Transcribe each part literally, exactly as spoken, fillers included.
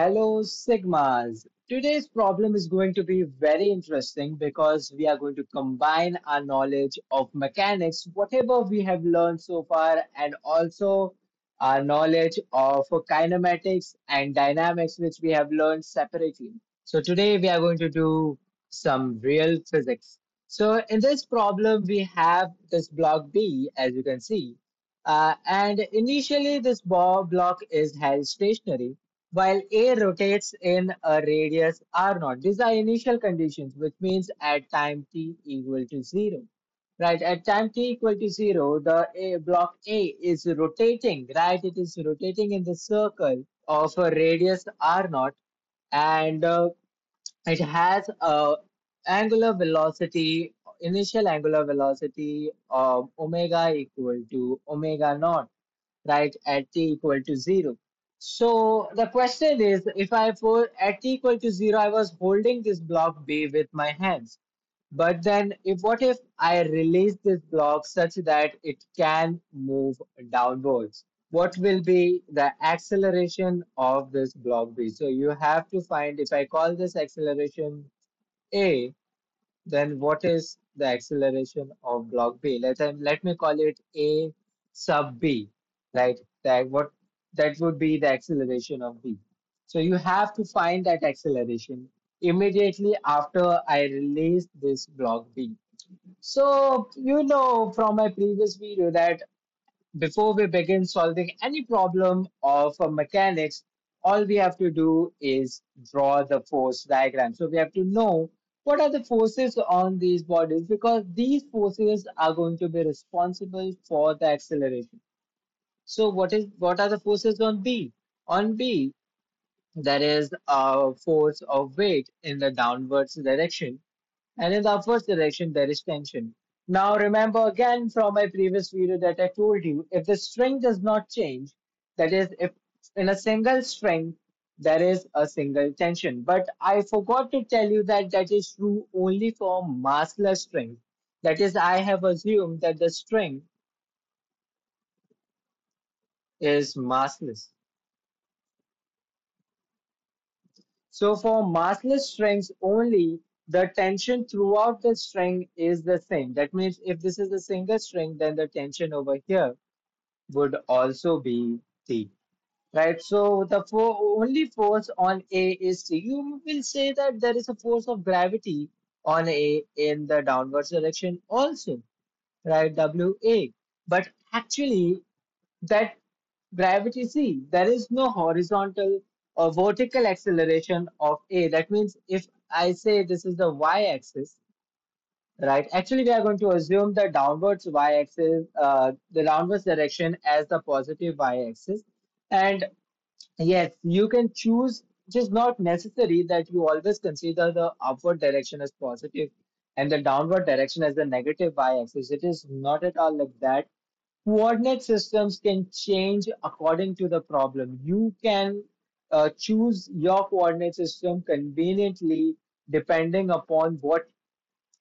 Hello, Sigmas. Today's problem is going to be very interesting because we are going to combine our knowledge of mechanics, whatever we have learned so far, and also our knowledge of kinematics and dynamics, which we have learned separately. So today we are going to do some real physics. So in this problem, we have this block B, as you can see. Uh, and initially, this ball block is held stationary, while A rotates in a radius R zero. These are initial conditions, which means at time t equal to zero. Right, at time t equal to zero, the A, block A is rotating, right? It is rotating in the circle of a radius R zero, and uh, it has a angular velocity, initial angular velocity of omega equal to omega naught, right, at t equal to zero. So the question is, if I for at t equal to zero, I was holding this block B with my hands. But then if what if I release this block such that it can move downwards? What will be the acceleration of this block B? So you have to find, if I call this acceleration A, then what is the acceleration of block B? Let, let me call it A sub B, right? That, what, that would be the acceleration of B. So you have to find that acceleration immediately after I release this block B. So you know from my previous video that before we begin solving any problem of mechanics, all we have to do is draw the force diagram. So we have to know what are the forces on these bodies, because these forces are going to be responsible for the acceleration. So what is what are the forces on B? On B, there is a force of weight in the downwards direction, and in the upwards direction there is tension. Now remember again from my previous video that I told you, if the string does not change, that is, if in a single string there is a single tension. But I forgot to tell you that that is true only for massless string. That is, I have assumed that the string is massless. So for massless strings only, the tension throughout the string is the same. That means if this is a single string, then the tension over here would also be T. Right, so the for only force on A is T. You will say that there is a force of gravity on A in the downwards direction also, right, W A. But actually, that gravity C, there is no horizontal or vertical acceleration of A. That means if I say this is the y-axis, right, actually we are going to assume the downwards y-axis, uh, the downwards direction as the positive y-axis. And yes, you can choose, it is not necessary that you always consider the upward direction as positive and the downward direction as the negative y-axis. It is not at all like that. Coordinate systems can change according to the problem. You can uh, choose your coordinate system conveniently depending upon what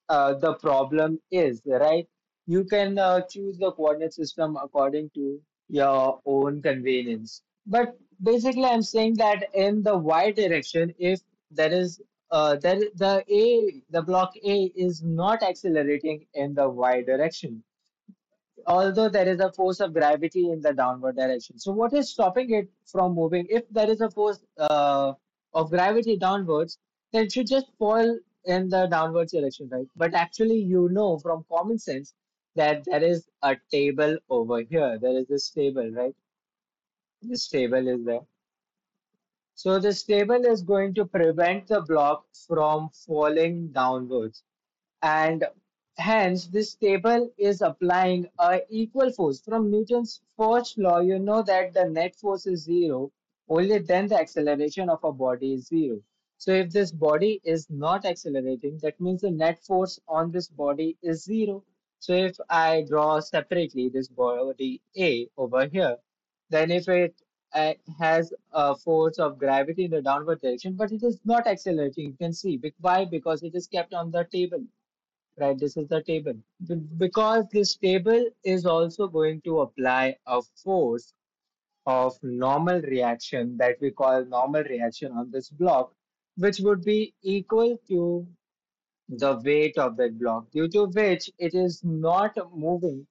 uh, the problem is, right? You can uh, choose the coordinate system according to your own convenience. But basically I'm saying that in the y direction, if there is uh, there the a the block A is not accelerating in the y direction, although there is a force of gravity in the downward direction. So what is stopping it from moving? If there is a force uh, of gravity downwards, then it should just fall in the downwards direction, right? But actually, you know from common sense that there is a table over here. There is this table, right? This table is there. So this table is going to prevent the block from falling downwards. And hence, this table is applying an equal force. From Newton's first law, you know that the net force is zero. Only then the acceleration of a body is zero. So if this body is not accelerating, that means the net force on this body is zero. So if I draw separately this body A over here, then if it uh, has a force of gravity in the downward direction, but it is not accelerating, you can see. Why? Because it is kept on the table, right? This is the table. Because this table is also going to apply a force of normal reaction that we call normal reaction on this block, which would be equal to the weight of that block, due to which it is not moving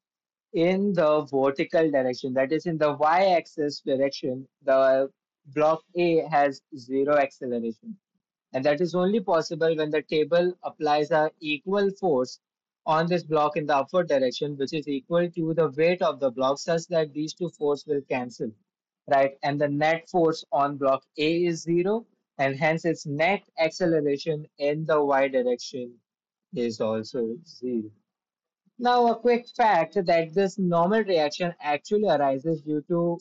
in the vertical direction, that is in the y-axis direction. The block A has zero acceleration, and that is only possible when the table applies an equal force on this block in the upward direction, which is equal to the weight of the block, such that these two forces will cancel, right? And the net force on block A is zero, and hence its net acceleration in the y direction is also zero. Now, a quick fact that this normal reaction actually arises due to,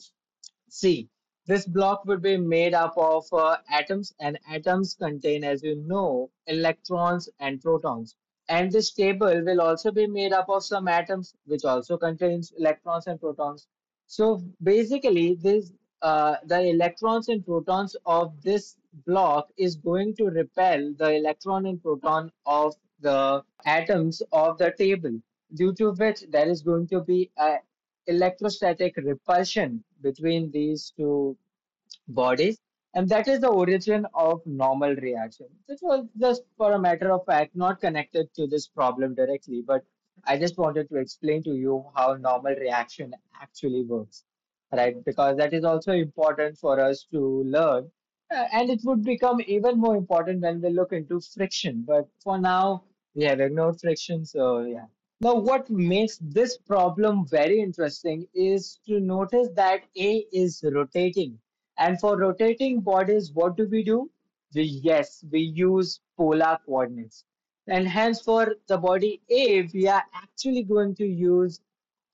see, this block would be made up of uh, atoms, and atoms contain, as you know, electrons and protons. And this table will also be made up of some atoms, which also contains electrons and protons. So basically, this uh, the electrons and protons of this block is going to repel the electron and proton of the atoms of the table, due to which there is going to be an electrostatic repulsion between these two bodies. And that is the origin of normal reaction. This was just for a matter of fact, not connected to this problem directly, but I just wanted to explain to you how normal reaction actually works, right? Because that is also important for us to learn. Uh, and it would become even more important when we look into friction. But for now, we have ignored friction, so yeah. Now, what makes this problem very interesting is to notice that A is rotating. And for rotating bodies, what do we do? We, yes, we use polar coordinates. And hence, for the body A, we are actually going to use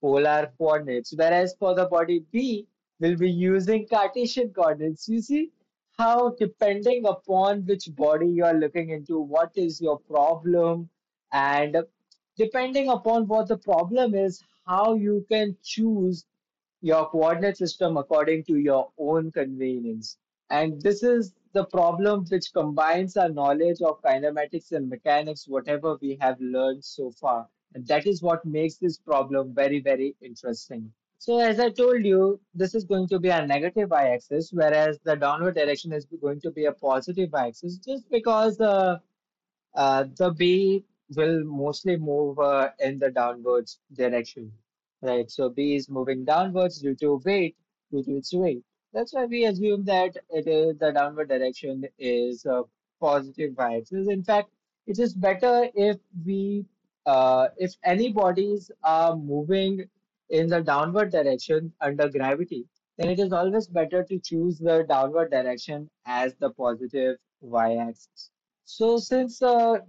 polar coordinates. Whereas for the body B, we'll be using Cartesian coordinates. You see how, depending upon which body you are looking into, what is your problem, and depending upon what the problem is, how you can choose your coordinate system according to your own convenience. And this is the problem which combines our knowledge of kinematics and mechanics, whatever we have learned so far. And that is what makes this problem very, very interesting. So as I told you, this is going to be a negative y-axis, whereas the downward direction is going to be a positive y-axis, just because uh, uh, the B will mostly move uh, in the downwards direction, right? So B is moving downwards due to weight, due to its weight. That's why we assume that it is the downward direction is uh, positive y-axis. In fact, it is better if we, uh, if any bodies are moving in the downward direction under gravity, then it is always better to choose the downward direction as the positive y-axis. So since uh,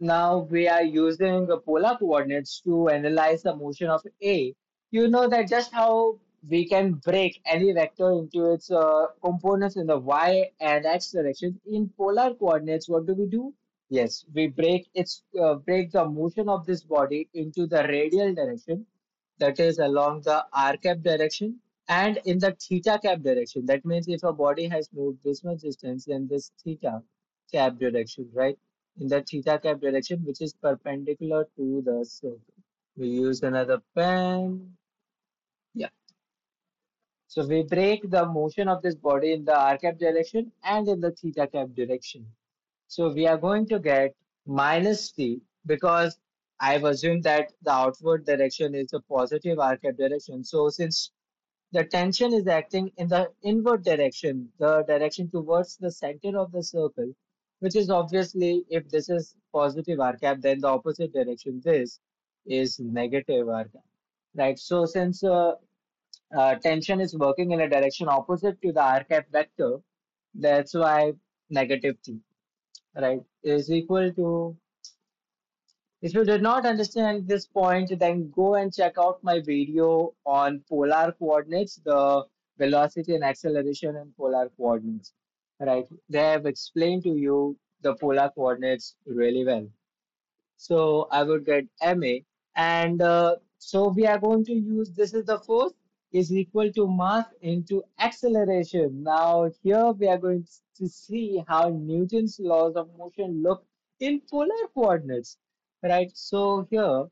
now we are using polar coordinates to analyze the motion of A, you know that just how we can break any vector into its uh, components in the y and x directions. In polar coordinates, what do we do? Yes, we break its uh, break the motion of this body into the radial direction, that is along the r cap direction, and in the theta cap direction. That means if a body has moved this much distance, then this theta cap direction, right? In the theta cap direction, which is perpendicular to the circle. We use another pen. Yeah. So we break the motion of this body in the r cap direction and in the theta cap direction. So we are going to get minus t, because I've assumed that the outward direction is a positive r cap direction. So since the tension is acting in the inward direction, the direction towards the center of the circle, which is obviously, if this is positive r cap, then the opposite direction, this is negative r cap, right? So since uh, uh, tension is working in a direction opposite to the r cap vector, that's why negative t, right, is equal to, if you did not understand this point, then go and check out my video on polar coordinates, the velocity and acceleration in polar coordinates. Right, they have explained to you the polar coordinates really well. So I would get M A, and uh, so we are going to use, this is the force is equal to mass into acceleration. Now here we are going to see how Newton's laws of motion look in polar coordinates, right? So here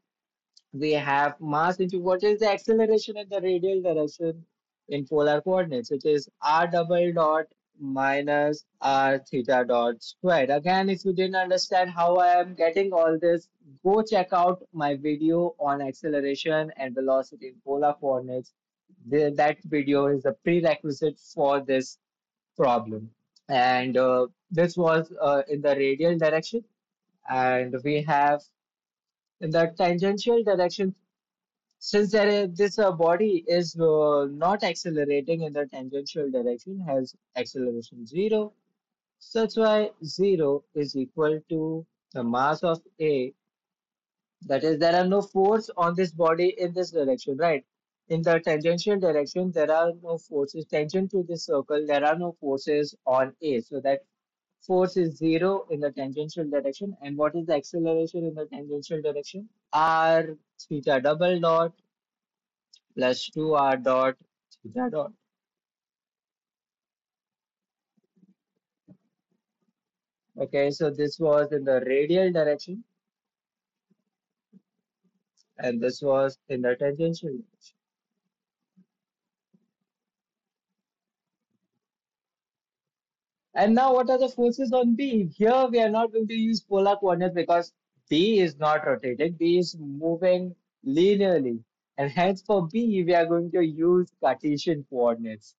we have mass into what is the acceleration in the radial direction, in polar coordinates, which is r double dot minus r theta dot squared. Again, if you didn't understand how I am getting all this, go check out my video on acceleration and velocity in polar coordinates. The, that video is a prerequisite for this problem. And uh, this was uh, in the radial direction, and we have in the tangential direction. Since there is, this uh, body is uh, not accelerating in the tangential direction, has acceleration zero. So that's why zero is equal to the mass of A. That is, there are no force on this body in this direction, right? In the tangential direction, there are no forces. Tangent to this circle, there are no forces on A. So that force is zero in the tangential direction. And what is the acceleration in the tangential direction? R theta double dot plus two r dot theta dot. Okay, so this was in the radial direction. And this was in the tangential direction. And now what are the forces on B? Here we are not going to use polar coordinates because B is not rotating. B is moving linearly. And hence for B, we are going to use Cartesian coordinates.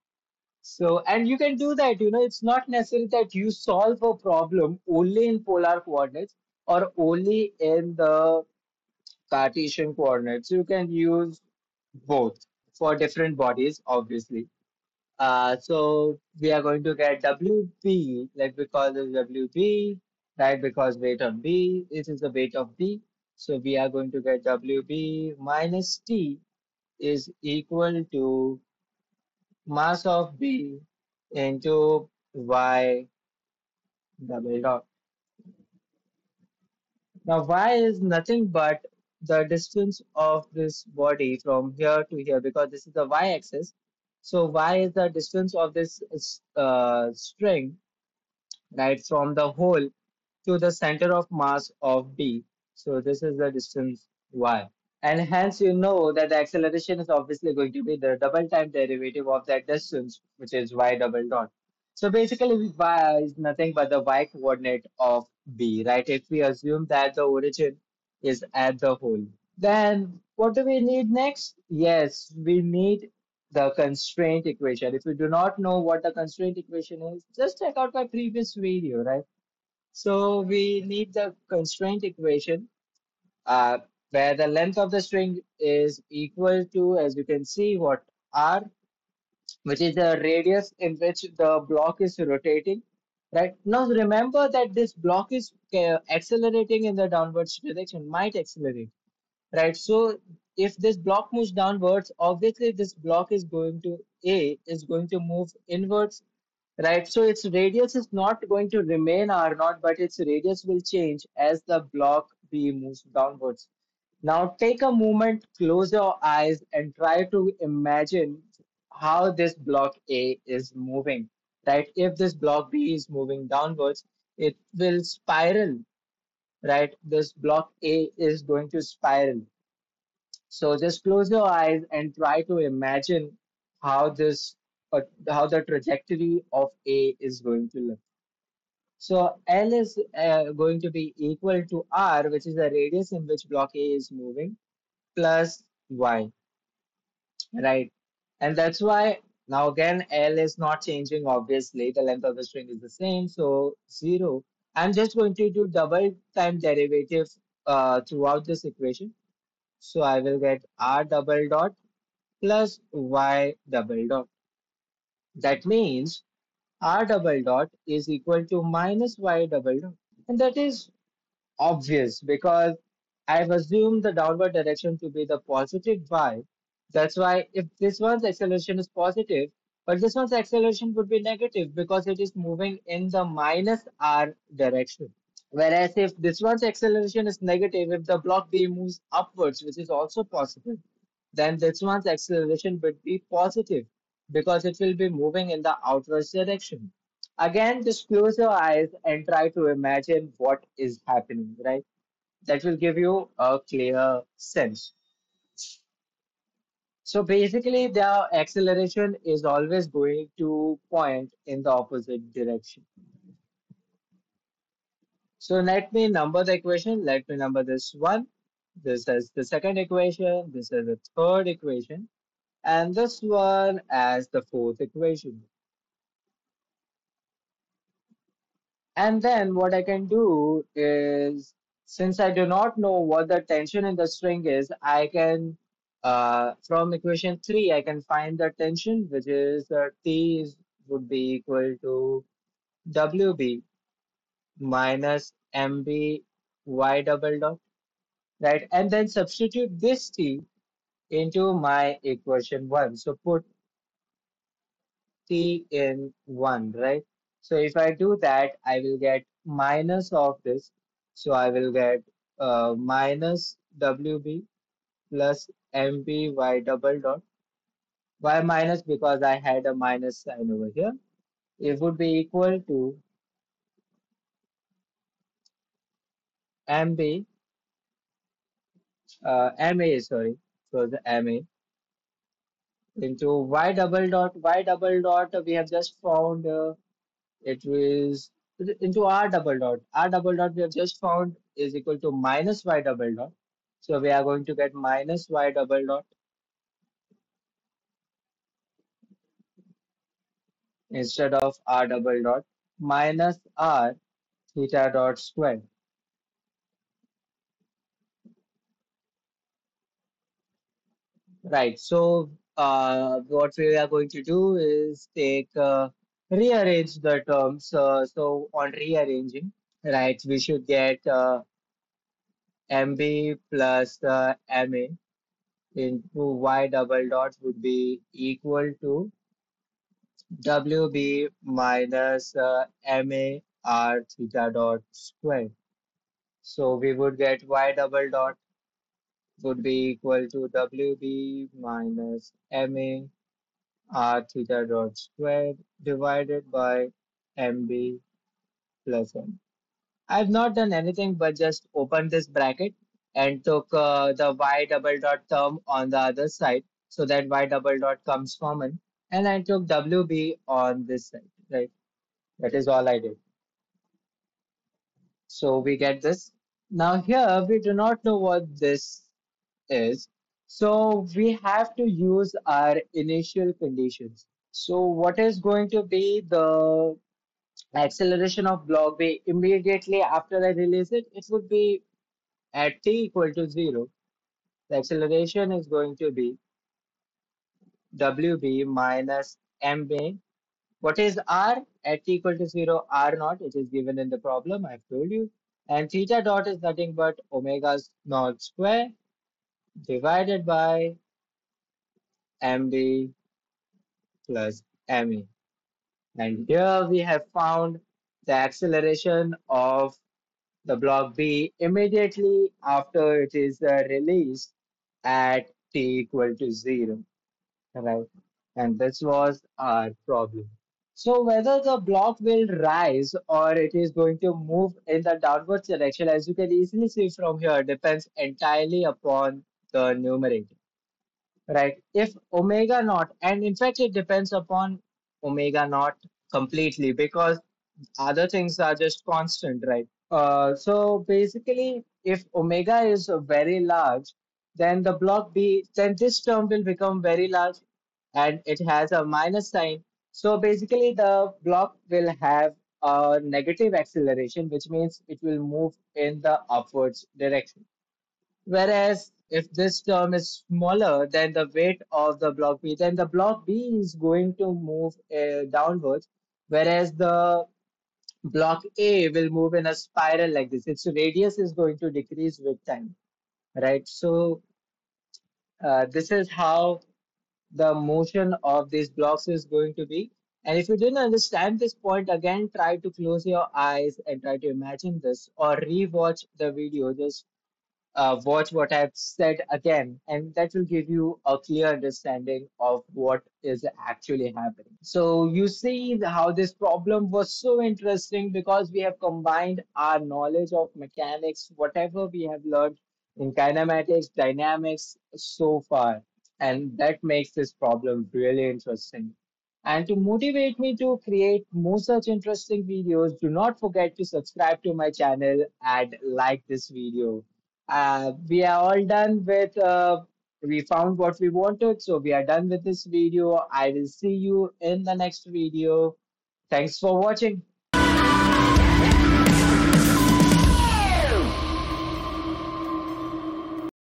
So, and you can do that, you know, it's not necessary that you solve a problem only in polar coordinates or only in the Cartesian coordinates. You can use both for different bodies, obviously. Uh, so we are going to get W B, like we call this W B, right? Because weight of B, this is the weight of B. So we are going to get W B minus T is equal to mass of B into Y double dot. Now Y is nothing but the distance of this body from here to here, because this is the Y axis. So Y is the distance of this uh, string, right, from the hole to the center of mass of B. So this is the distance Y. And hence you know that the acceleration is obviously going to be the double time derivative of that distance, which is Y double dot. So basically Y is nothing but the Y coordinate of B, right? If we assume that the origin is at the hole, then what do we need next? Yes, we need the constraint equation. If you do not know what the constraint equation is, just check out my previous video, right? So we need the constraint equation uh, where the length of the string is equal to, as you can see, what R, which is the radius in which the block is rotating, right? Now remember that this block is accelerating in the downwards direction, might accelerate, right? So if this block moves downwards, obviously this block is going to, A is going to move inwards, right? So its radius is not going to remain R zero, but its radius will change as the block B moves downwards. Now take a moment, close your eyes and try to imagine how this block A is moving, right? If this block B is moving downwards, it will spiral, right? This block A is going to spiral. So just close your eyes and try to imagine how this, uh, how the trajectory of A is going to look. So L is uh, going to be equal to R, which is the radius in which block A is moving, plus Y, right? And that's why now again, L is not changing, obviously. The length of the string is the same, so zero. I'm just going to do double time derivative uh, throughout this equation. So I will get R double dot plus Y double dot. That means R double dot is equal to minus Y double dot. And that is obvious because I've assumed the downward direction to be the positive Y. That's why if this one's acceleration is positive, but this one's acceleration would be negative because it is moving in the minus R direction. Whereas if this one's acceleration is negative, if the block B moves upwards, which is also possible, then this one's acceleration would be positive because it will be moving in the outwards direction. Again, just close your eyes and try to imagine what is happening, right? That will give you a clear sense. So basically, the acceleration is always going to point in the opposite direction. So let me number the equation. Let me number this one. This is the second equation. This is the third equation. And this one as the fourth equation. And then what I can do is, since I do not know what the tension in the string is, I can, uh, from equation three, I can find the tension, which is uh, T is, would be equal to W B minus M B Y double dot, right? And then substitute this T into my equation one. So put T in one, right? So if I do that, I will get minus of this. So I will get uh, minus W B plus M B Y double dot. Why minus? Because I had a minus sign over here. It would be equal to M B, uh, M A, sorry. So the M A into Y double dot. Y double dot we have just found, uh, it was into R double dot. R double dot we have just found is equal to minus Y double dot. So we are going to get minus Y double dot instead of R double dot minus R theta dot squared. Right, so uh, what we are going to do is take, uh, rearrange the terms. Uh, so on rearranging, right, we should get uh, M B plus uh, M A into Y double dot would be equal to W B minus uh, M A R theta dot squared. So we would get Y double dot would be equal to W B minus M A R theta dot squared divided by M B plus M. I've not done anything but just opened this bracket and took uh, the Y double dot term on the other side, so that Y double dot comes common, and I took W B on this side, right? That is all I did. So we get this. Now here we do not know what this is, so we have to use our initial conditions. So what is going to be the acceleration of block B immediately after I release it? It would be at t equal to zero. The acceleration is going to be W B minus M A. What is R? At t equal to zero, R naught. It is given in the problem, I've told you. And theta dot is nothing but omega's naught square divided by M B plus M A. And here we have found the acceleration of the block B immediately after it is uh, released at t equal to zero. Right? And this was our problem. So whether the block will rise or it is going to move in the downward direction, as you can easily see from here, depends entirely upon the numerator, right? If omega naught, and in fact it depends upon omega naught completely, because other things are just constant, right? Uh, so basically, if omega is very large, then the block B, then this term will become very large, and it has a minus sign. So basically the block will have a negative acceleration, which means it will move in the upwards direction. Whereas if this term is smaller than the weight of the block B, then the block B is going to move uh, downwards, whereas the block A will move in a spiral like this. Its radius is going to decrease with time, right? So uh, this is how the motion of these blocks is going to be. And if you didn't understand this point, again, try to close your eyes and try to imagine this, or re-watch the video. Just Uh, watch what I've said again, and that will give you a clear understanding of what is actually happening. So you see how this problem was so interesting, because we have combined our knowledge of mechanics, whatever we have learned in kinematics, dynamics so far. And that makes this problem really interesting. And to motivate me to create more such interesting videos, do not forget to subscribe to my channel and like this video. Uh, we are all done with, uh, we found what we wanted. So we are done with this video. I will see you in the next video. Thanks for watching.